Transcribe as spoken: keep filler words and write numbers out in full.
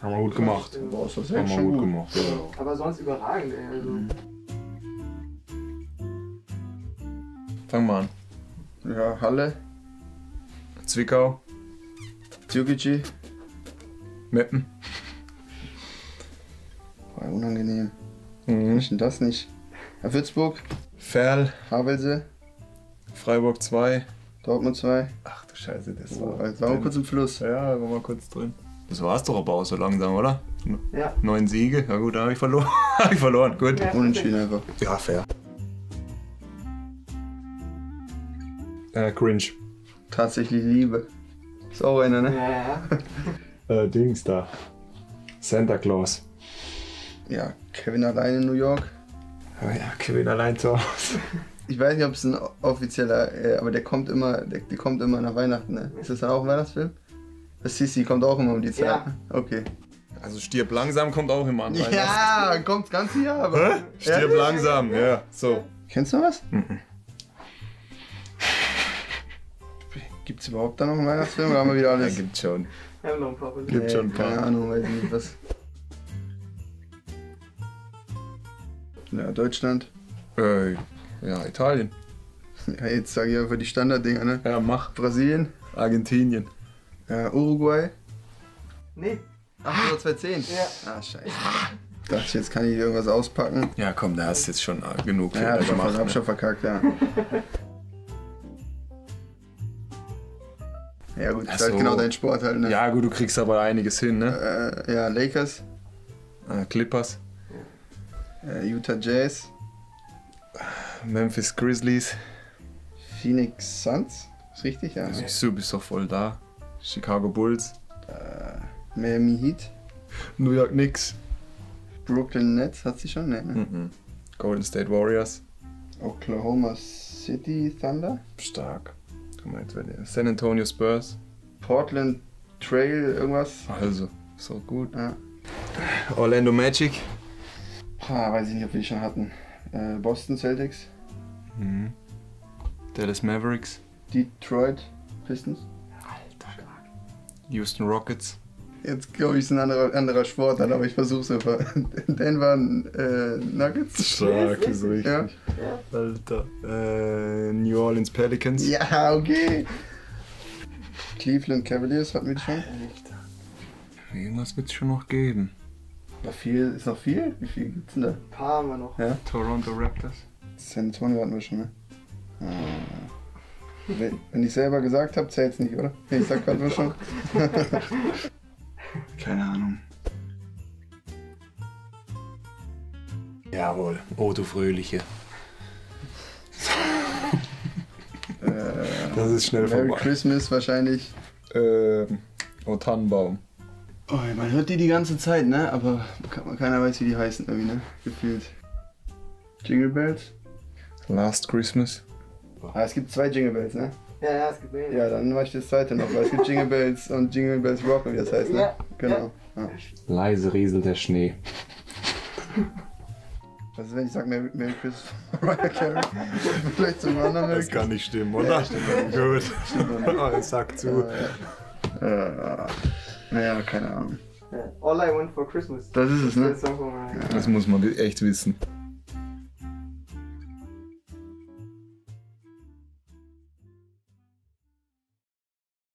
Haben wir gut gemacht. Boah, ist das echt schon gut, gut gemacht. Ja, ja. Aber sonst überragend, ey. Also. Mhm. Fangen wir an. Ja, Halle. Zwickau. Türkgücü. Meppen. War unangenehm. Mhm. Ich denn das nicht. Ja, Würzburg. Verl. Havelse. Freiburg zwei. Dortmund zwei. Ach du Scheiße, das oh, war... Jetzt waren wir kurz im Fluss. Ja, da waren wir kurz drin. Das war's doch aber auch so langsam, oder? Ja. Neun Siege. Na gut, da habe ich verloren. Habe ich verloren, gut. Ja, unentschieden einfach. Ja, fair. Äh, cringe. Tatsächlich Liebe. Ist auch einer, ne? Ja, ja. äh, Dings da. Santa Claus. Ja, Kevin allein in New York. Ja, ja, Kevin allein zu Hause. Ich weiß nicht, ob es ein offizieller, äh, aber der kommt immer, der, der kommt immer nach Weihnachten, ne? Ist das dann auch ein Weihnachtsfilm? Das Sissi kommt auch immer um die Zeit. Ja. Okay. Also Stirb langsam kommt auch immer an Weihnachten. Ja, kommt das ganze Jahr. Aber hä? Stirb ja, langsam, ja, ja. ja. So. Kennst du was? Mhm. Gibt's überhaupt da noch einen Weihnachtsfilm oder haben wir wieder alles? Ja, gibt's schon. Wir haben noch ein paar. Gibt nee, schon ein paar. Keine Ahnung, weiß nicht was. Ja, Deutschland. Äh, ja, Italien. Ja, jetzt sage ich einfach die Standarddinger, ne? Ja, mach. Brasilien. Argentinien. Ja, Uruguay. Nee. Ach, zwanzig zehn. Ja. Ah, scheiße. Ich dachte, jetzt kann ich irgendwas auspacken. Ja, komm, da hast du jetzt schon genug. Ja, ich hab, hab schon verkackt, ja. Ja gut, das ist so. Halt genau dein Sport halt, ne? Ja gut, du kriegst aber einiges hin, ne? Äh, ja, Lakers. Äh, Clippers. Äh, Utah Jazz. Memphis Grizzlies. Phoenix Suns, ist richtig, ja. Also, du bist doch voll da. Chicago Bulls. Äh, Miami Heat. New York Knicks. Brooklyn Nets, hat sie schon, ne? Mhm. Golden State Warriors. Oklahoma City Thunder. Stark. San Antonio Spurs. Portland Trail, irgendwas. Also, so gut. Ja. Orlando Magic. Ah, weiß ich nicht, ob wir die schon hatten. Äh, Boston Celtics. Mhm. Dallas Mavericks. Detroit Pistons. Alter, stark. Houston Rockets. Jetzt glaube ich, ist ein anderer, anderer Sport, aber ich versuche es einfach. Denver äh, Nuggets. Stark, ist richtig. Ja. Alter. Äh, New Orleans Pelicans. Ja, okay. Cleveland Cavaliers hatten wir schon. Alter. Irgendwas wird es schon noch geben. War viel, ist noch viel? Wie viel gibt's denn da? Ein paar haben wir noch. Ja? Toronto Raptors. San Antonio hatten wir schon, ne? Ah. Wenn ich selber gesagt habe, zählt's nicht, oder? Ich sag gerade nur schon. Keine Ahnung. Jawohl, oh du Fröhliche. Das ist schnell Merry vorbei. Merry Christmas wahrscheinlich. Ähm, oh Tannenbaum. Oh, man hört die die ganze Zeit, ne? Aber keiner weiß, wie die heißen irgendwie, ne? Gefühlt. Jingle Bells. Last Christmas. Ah, es gibt zwei Jingle Bells, ne? Ja, ja, es gibt Bells. Ja, dann mache ich das zweite noch, weil es gibt Jingle Bells und Jingle Bells Rock, wie das heißt, ne? Ja, genau. Ja. Ja. Leise rieselt der Schnee. Was ist, wenn ich sage Merry, Merry Christmas, Ryan Carey? Vielleicht zum anderen Merry Christmas. Das kann nicht stimmen, oder? Ja, stimmt gut. Stimmt oh, ich sag zu. Ja, ja. Naja, keine Ahnung. All I Want for Christmas. Das ist es, ne? Das muss man echt wissen.